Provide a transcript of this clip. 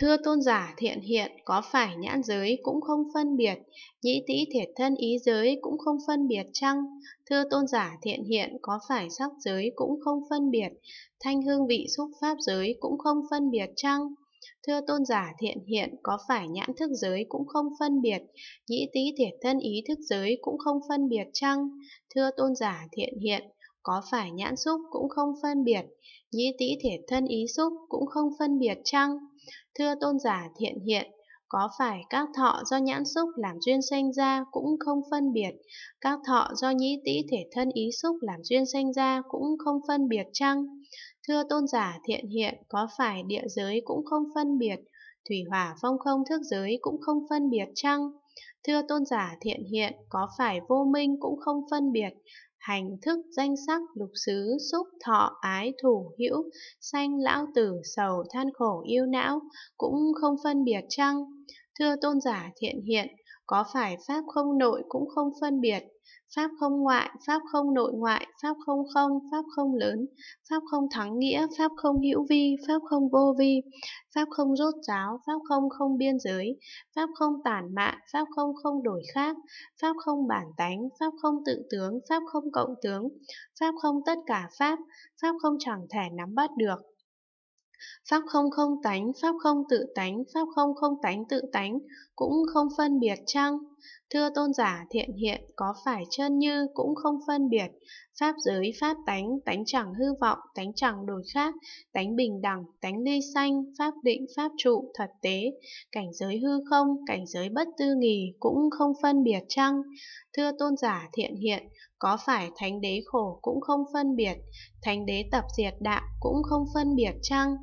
Thưa tôn giả Thiện Hiện, có phải nhãn giới cũng không phân biệt, nhĩ tĩ thiệt thân ý giới cũng không phân biệt chăng? Thưa tôn giả Thiện Hiện, có phải sắc giới cũng không phân biệt, thanh hương vị xúc pháp giới cũng không phân biệt chăng? Thưa tôn giả Thiện Hiện, có phải nhãn thức giới cũng không phân biệt, nhĩ tĩ thiệt thân ý thức giới cũng không phân biệt chăng? Thưa tôn giả Thiện Hiện, có phải nhãn xúc cũng không phân biệt, nhĩ tĩ thiệt thân ý xúc cũng không phân biệt chăng? Thưa tôn giả Thiện Hiện, có phải các thọ do nhãn xúc làm duyên sanh ra cũng không phân biệt, các thọ do nhĩ tĩ thiệt thân ý xúc làm duyên sanh ra cũng không phân biệt chăng? Thưa tôn giả Thiện Hiện, có phải địa giới cũng không phân biệt, thủy hỏa phong không thức giới cũng không phân biệt chăng? Thưa tôn giả Thiện Hiện, có phải vô minh cũng không phân biệt, hành thức danh sắc lục xứ xúc thọ ái thủ hữu sanh lão tử sầu than khổ yêu não cũng không phân biệt chăng? Thưa tôn giả Thiện Hiện, có phải pháp không nội cũng không phân biệt, pháp không ngoại, pháp không nội ngoại, pháp không không, pháp không lớn, pháp không thắng nghĩa, pháp không hữu vi, pháp không vô vi, pháp không rốt ráo, pháp không không biên giới, pháp không tản mạn, pháp không không đổi khác, pháp không bản tánh, pháp không tự tướng, pháp không cộng tướng, pháp không tất cả pháp, pháp không chẳng thể nắm bắt được, pháp không không tánh, pháp không tự tánh, pháp không không tánh tự tánh cũng không phân biệt chăng? Thưa tôn giả Thiện Hiện, có phải chân như cũng không phân biệt, pháp giới pháp tánh, tánh chẳng hư vọng, tánh chẳng đổi khác, tánh bình đẳng, tánh ly sanh, pháp định, pháp trụ, thật tế, cảnh giới hư không, cảnh giới bất tư nghì cũng không phân biệt chăng? Thưa tôn giả Thiện Hiện, có phải thánh đế khổ cũng không phân biệt, thánh đế tập diệt đạo cũng không phân biệt chăng?